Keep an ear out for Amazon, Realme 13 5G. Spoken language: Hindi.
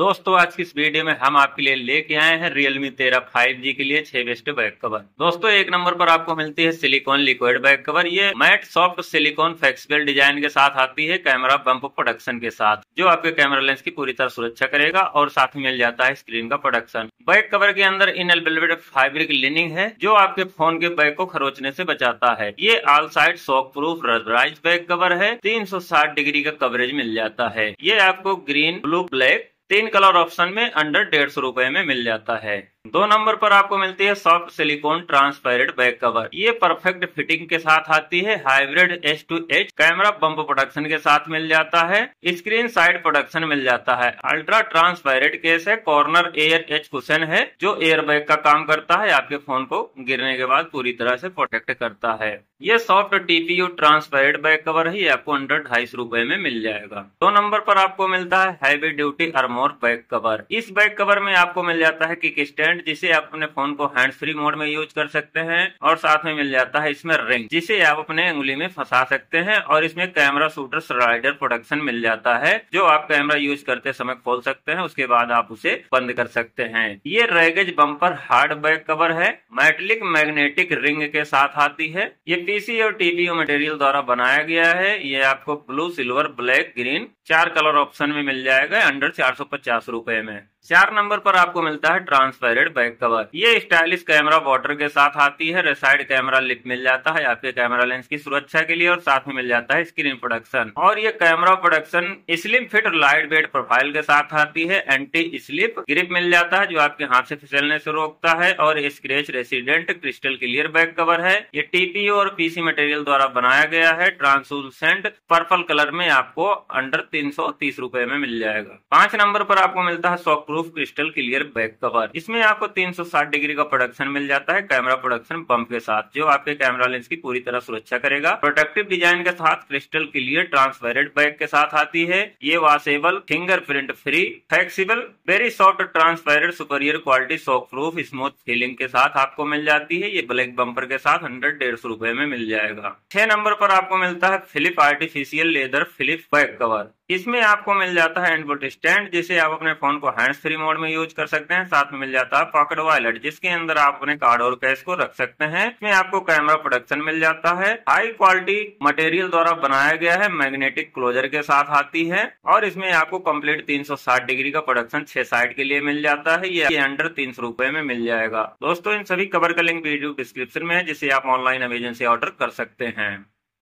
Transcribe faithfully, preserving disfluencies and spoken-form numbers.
दोस्तों आज की इस वीडियो में हम आपके लिए लेके आए हैं Realme तेरह फाइव जी के लिए छह बेस्ट बैक कवर। दोस्तों एक नंबर पर आपको मिलती है सिलिकॉन लिक्विड बैक कवर। ये matte soft silicone flexible design के साथ आती है कैमरा बम्प प्रोडक्शन के साथ, जो आपके कैमरा लेंस की पूरी तरह सुरक्षा करेगा और साथ में मिल जाता है स्क्रीन का प्रोडक्शन। बैक कवर के अंदर इन एलबेल्वेड फैब्रिक लिनिंग है जो आपके फोन के बैक को खरोचने से बचाता है। ये all side shock proof rubberise back cover है, तीन सौ साठ डिग्री का कवरेज मिल जाता है। ये आपको ग्रीन, ब्लू, ब्लैक तीन कलर ऑप्शन में अंडर डेढ़ सौ रूपये में मिल जाता है। दो नंबर पर आपको मिलती है soft silicone transparent back cover. ये परफेक्ट फिटिंग के साथ आती है, hybrid H to H camera bump production के साथ मिल जाता है, स्क्रीन साइड प्रोडक्शन मिल जाता है। अल्ट्रा ट्रांसपेरेंट केस है, कॉर्नर एयर एच कुशन है जो एयर बैग का काम करता है, आपके फोन को गिरने के बाद पूरी तरह से प्रोटेक्ट करता है। ये soft TPU transparent back cover है, ये आपको अंडर ढाई सौ रूपये में मिल जाएगा। दो नंबर पर आपको मिलता है heavy duty armour back cover. इस बैक कवर में आपको मिल जाता है किक स्टैंड, जिसे आप अपने फोन को हैंड फ्री मोड में यूज कर सकते हैं, और साथ में मिल जाता है इसमें रिंग जिसे आप अपने उंगली में फंसा सकते हैं, और इसमें कैमरा शूटर स्लाइडर प्रोडक्शन मिल जाता है जो आप कैमरा यूज करते समय खोल सकते हैं, उसके बाद आप उसे बंद कर सकते हैं। ये रैगेज बम्पर हार्ड बैक कवर है, मेटलिक मैग्नेटिक रिंग के साथ आती है। ये पीसी और टीपीयू मटेरियल द्वारा बनाया गया है। ये आपको ब्लू, सिल्वर, ब्लैक, ग्रीन चार कलर ऑप्शन में मिल जाएगा अंडर चार सौ पचास रूपये में। चार नंबर पर आपको मिलता है ट्रांसपेरेंट बैक कवर। ये स्टाइलिश कैमरा बॉर्डर के साथ आती है, रेसाइड कैमरा लिप मिल जाता है आपके कैमरा लेंस की सुरक्षा के लिए, और साथ में मिल जाता है स्क्रीन प्रोडक्शन। और ये कैमरा प्रोडक्शन स्लिम फिट और लाइट वेट प्रोफाइल के साथ आती है, एंटी स्लिप ग्रिप मिल जाता है जो आपके हाथ से फिसलने से रोकता है, और scratch resistant crystal clear back cover है। ये टीपीयू और पीसी मटेरियल द्वारा बनाया गया है, ट्रांसलूसेंट पर्पल कलर में आपको अंडर तीन सौ तीस रूपये में मिल जाएगा। पांच नंबर पर आपको मिलता है shock proof crystal clear back cover. इसमें आपको तीन सौ साठ डिग्री का प्रोडक्शन मिल जाता है कैमरा प्रोडक्शन बम्प के साथ, जो आपके कैमरा लेंस की पूरी तरह सुरक्षा करेगा। प्रोटेक्टिव डिजाइन के साथ क्रिस्टल क्लियर ट्रांसपेरेंट बैक के साथ आती है। ये washable, fingerprint free, flexible, very soft transparent superior quality shock proof smooth feeling के साथ आपको मिल जाती है। ये ब्लैक बम्पर के साथ हंड्रेड डेढ़ सौ रूपये में मिल जाएगा। छह नंबर पर आपको मिलता है flip artificial leather flip back cover. इसमें आपको मिल जाता है एंडबोट स्टैंड, जिसे आप अपने फोन को हैंड फ्री मोड में यूज कर सकते हैं, साथ में मिल जाता है पॉकेट वॉलेट जिसके अंदर आप अपने कार्ड और कैश को रख सकते हैं। इसमें आपको कैमरा प्रोडक्शन मिल जाता है, हाई क्वालिटी मटेरियल द्वारा बनाया गया है, मैग्नेटिक क्लोजर के साथ आती है, और इसमें आपको कंप्लीट तीन सौ साठ डिग्री का प्रोडक्शन छह साइड के लिए मिल जाता है। ये अंडर तीन सौ रूपये में मिल जाएगा। दोस्तों इन सभी कवर का लिंक वीडियो डिस्क्रिप्शन में है, जिसे आप ऑनलाइन अमेजन से ऑर्डर कर सकते हैं।